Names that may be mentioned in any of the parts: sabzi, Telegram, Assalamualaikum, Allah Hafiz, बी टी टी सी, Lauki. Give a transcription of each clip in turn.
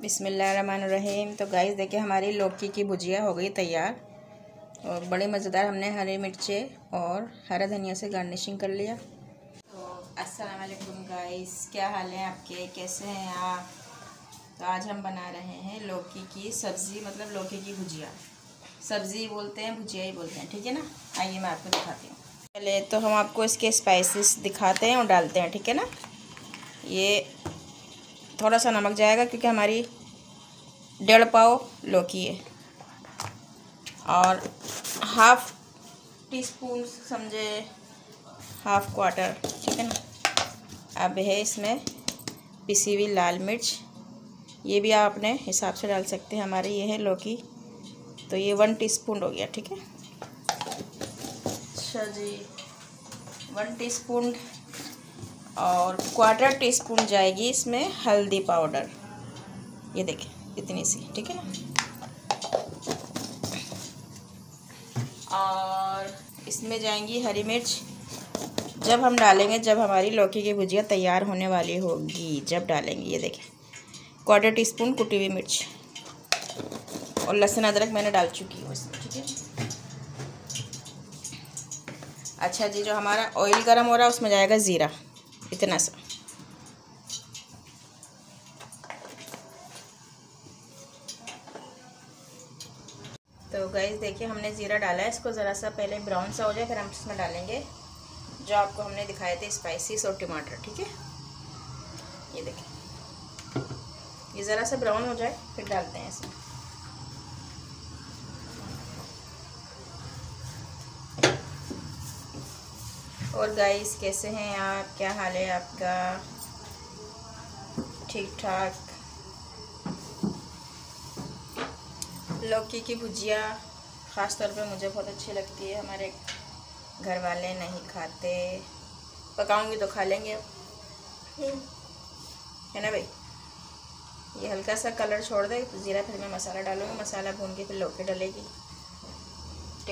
बिस्मिल्लाहिर्रहमानिर्रहीम। तो गाइस देखिए हमारी लौकी की भुजिया हो गई तैयार और बड़े मज़ेदार। हमने हरी मिर्चे और हरा धनिया से गार्निशिंग कर लिया। तो अस्सलाम वालेकुम गाइस, क्या हाल है आपके, कैसे हैं आप। तो आज हम बना रहे हैं लौकी की सब्ज़ी, मतलब लौकी की भुजिया। सब्ज़ी बोलते हैं, भुजिया ही बोलते हैं, ठीक है ना। आइए मैं आपको दिखाती हूँ। पहले तो हम आपको इसके स्पाइसेस दिखाते हैं और डालते हैं, ठीक है ना। ये थोड़ा सा नमक जाएगा क्योंकि हमारी 1.5 पाव लौकी है और 1/2 टीस्पून समझे, 1/2 क्वार्टर, ठीक है ना। अब है इसमें पिसी हुई लाल मिर्च, ये भी आप अपने हिसाब से डाल सकते हैं। हमारी ये है लौकी, तो ये 1 टीस्पून हो गया, ठीक है। अच्छा जी, 1 टीस्पून और 1/4 टीस्पून जाएगी इसमें हल्दी पाउडर, ये देखें इतनी सी, ठीक है ना। और इसमें जाएंगी हरी मिर्च। जब हम डालेंगे, जब हमारी लौकी की भुजिया तैयार होने वाली होगी, जब डालेंगे, ये देखें 1/4 टीस्पून कुटी हुई मिर्च। और लहसुन अदरक मैंने डाल चुकी हूँ इसमें, ठीक है। अच्छा जी, जो हमारा ऑयल गर्म हो रहा है उसमें जाएगा ज़ीरा, इतना सा। तो गाइस देखिए हमने ज़ीरा डाला है, इसको ज़रा सा पहले ब्राउन सा हो जाए, फिर हम इसमें डालेंगे जो आपको हमने दिखाए थे स्पाइसेस और टमाटर, ठीक है। ये देखिए, ये ज़रा सा ब्राउन हो जाए फिर डालते हैं इसमें। और गाइस कैसे हैं आप, क्या हाल है आपका, ठीक ठाक। लौकी की भुजिया ख़ास तौर पे मुझे बहुत अच्छी लगती है, हमारे घर वाले नहीं खाते। पकाऊंगी तो खा लेंगे, है ना भाई। ये हल्का सा कलर छोड़ दे तो ज़ीरा, फिर मैं मसाला डालूँगी। मसाला भून के फिर लौकी डालेगी।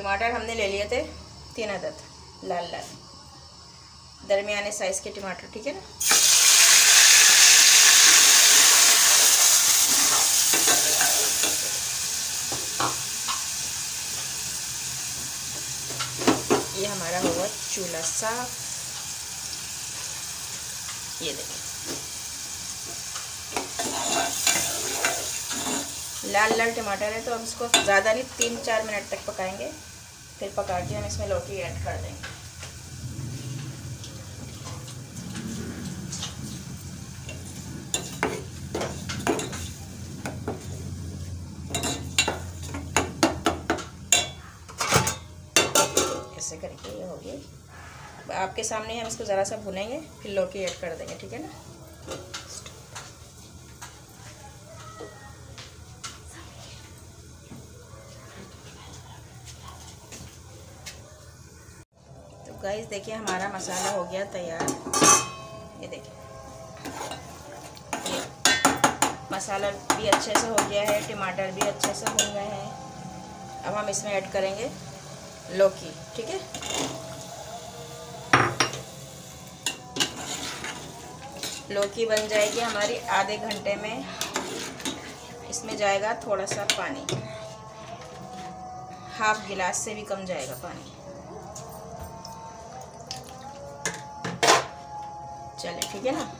टमाटर हमने ले लिए थे 3 अदद, लाल लाल दरमियाने साइज़ के टमाटर, ठीक है ना। ये हमारा होगा चूल्हा साफ, ये देखिए लाल लाल टमाटर है। तो हम इसको ज़्यादा नहीं, 3-4 मिनट तक पकाएंगे, फिर पका के हम इसमें लौकी ऐड कर देंगे। ऐसे करके ये हो गई आपके सामने। हम इसको ज़रा सा भुनेंगे फिर लौकी ऐड कर देंगे, ठीक है ना। गाइस देखिए हमारा मसाला हो गया तैयार, ये देखिए मसाला भी अच्छे से हो गया है, टमाटर भी अच्छे से भुन गए हैं। अब हम इसमें ऐड करेंगे लौकी, ठीक है। लौकी बन जाएगी हमारी आधे घंटे में। इसमें जाएगा थोड़ा सा पानी, 1/2 गिलास से भी कम जाएगा पानी। चले, ठीक है ना।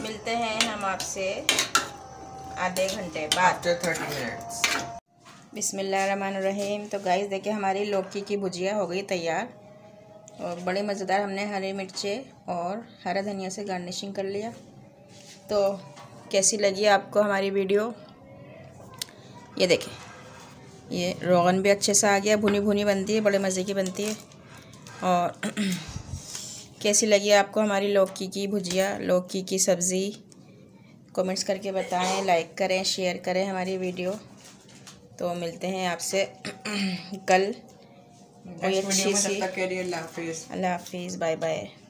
मिलते हैं हम आपसे आधे घंटे बाद, 30 मिनट्स। बिस्मिल्लाहिर्रहमानिर्रहीम। तो गाइस देखिए हमारी लौकी की भुजिया हो गई तैयार और बड़े मज़ेदार। हमने हरी मिर्चे और हरा धनिया से गार्निशिंग कर लिया। तो कैसी लगी आपको हमारी वीडियो, ये देखें। ये रोगन भी अच्छे से आ गया, भुनी भुनी बनती है, बड़े मज़े की बनती है। और कैसी लगी आपको हमारी लौकी की भुजिया, लौकी की सब्ज़ी, कमेंट्स करके बताएं। लाइक करें, शेयर करें हमारी वीडियो। तो मिलते हैं आपसे कल। अल्लाह हाफिज़, बाय बाय।